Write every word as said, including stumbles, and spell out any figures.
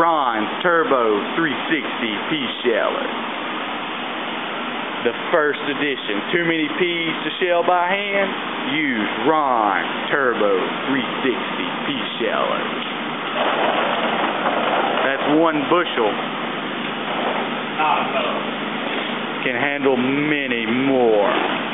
Ron's Turbo three sixty Pea Shellers. The first edition. Too many peas to shell by hand? Use Ron's Turbo three sixty Pea Shellers. That's one bushel. Can handle many more.